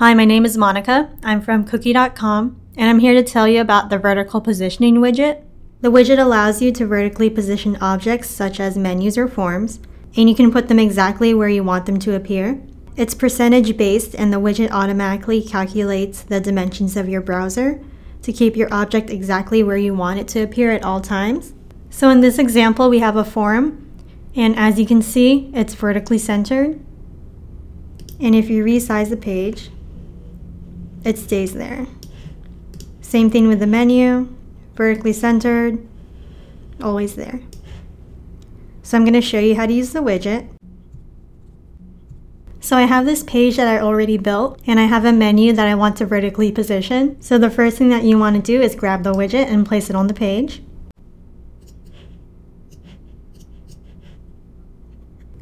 Hi, my name is Monica. I'm from QooQee.com, and I'm here to tell you about the vertical positioning widget. The widget allows you to vertically position objects such as menus or forms, and you can put them exactly where you want them to appear. It's percentage based, and the widget automatically calculates the dimensions of your browser to keep your object exactly where you want it to appear at all times. So in this example, we have a form, and as you can see, it's vertically centered. And if you resize the page, it stays there. Same thing with the menu, vertically centered, always there. So I'm going to show you how to use the widget. So I have this page that I already built, and I have a menu that I want to vertically position. So the first thing that you want to do is grab the widget and place it on the page.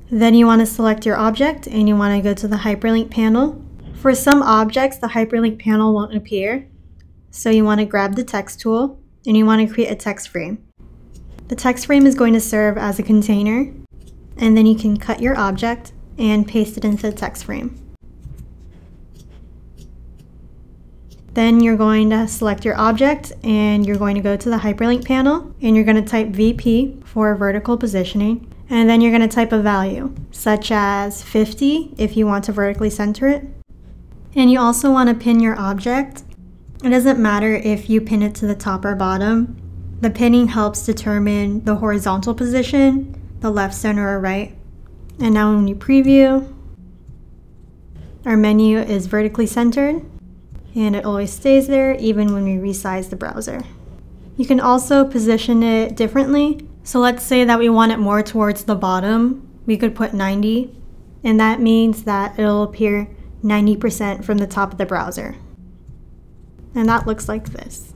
Then you want to select your object, and you want to go to the hyperlink panel. For some objects, the hyperlink panel won't appear, so you want to grab the text tool and you want to create a text frame. The text frame is going to serve as a container, and then you can cut your object and paste it into the text frame. Then you're going to select your object and you're going to go to the hyperlink panel and you're going to type VP for vertical positioning, and then you're going to type a value such as 50 if you want to vertically center it. And you also want to pin your object. It doesn't matter if you pin it to the top or bottom. The pinning helps determine the horizontal position, the left, center, or right. And now when you preview, our menu is vertically centered, and it always stays there even when we resize the browser. You can also position it differently. So let's say that we want it more towards the bottom. We could put 90, and that means that it'll appear 90% from the top of the browser. And that looks like this.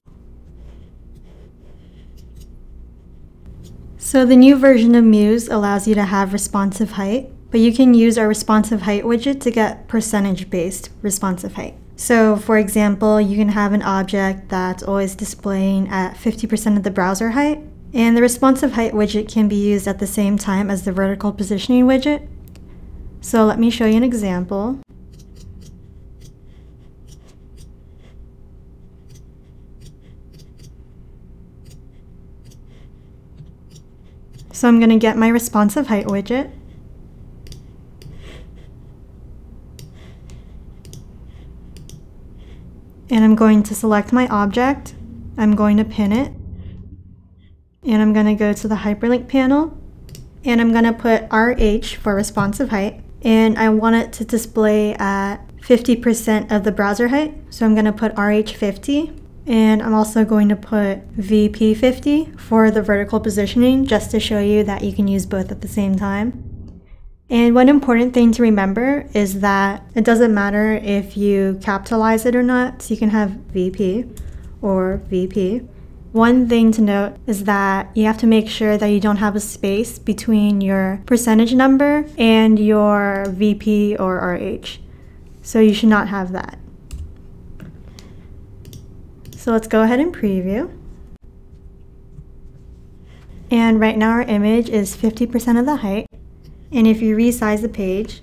So the new version of Muse allows you to have responsive height, but you can use our responsive height widget to get percentage-based responsive height. So for example, you can have an object that's always displaying at 50% of the browser height, and the responsive height widget can be used at the same time as the vertical positioning widget. So let me show you an example. So I'm going to get my responsive height widget. And I'm going to select my object. I'm going to pin it. And I'm going to go to the hyperlink panel. And I'm going to put RH for responsive height. And I want it to display at 50% of the browser height. So I'm going to put RH50. And I'm also going to put VP50 for the vertical positioning, just to show you that you can use both at the same time. And one important thing to remember is that it doesn't matter if you capitalize it or not, so you can have VP or VP. One thing to note is that you have to make sure that you don't have a space between your percentage number and your VP or RH. So you should not have that. So let's go ahead and preview. And right now our image is 50% of the height. And if you resize the page,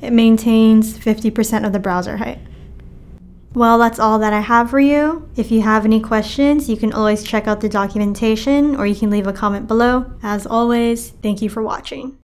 it maintains 50% of the browser height. Well, that's all that I have for you. If you have any questions, you can always check out the documentation, or you can leave a comment below. As always, thank you for watching.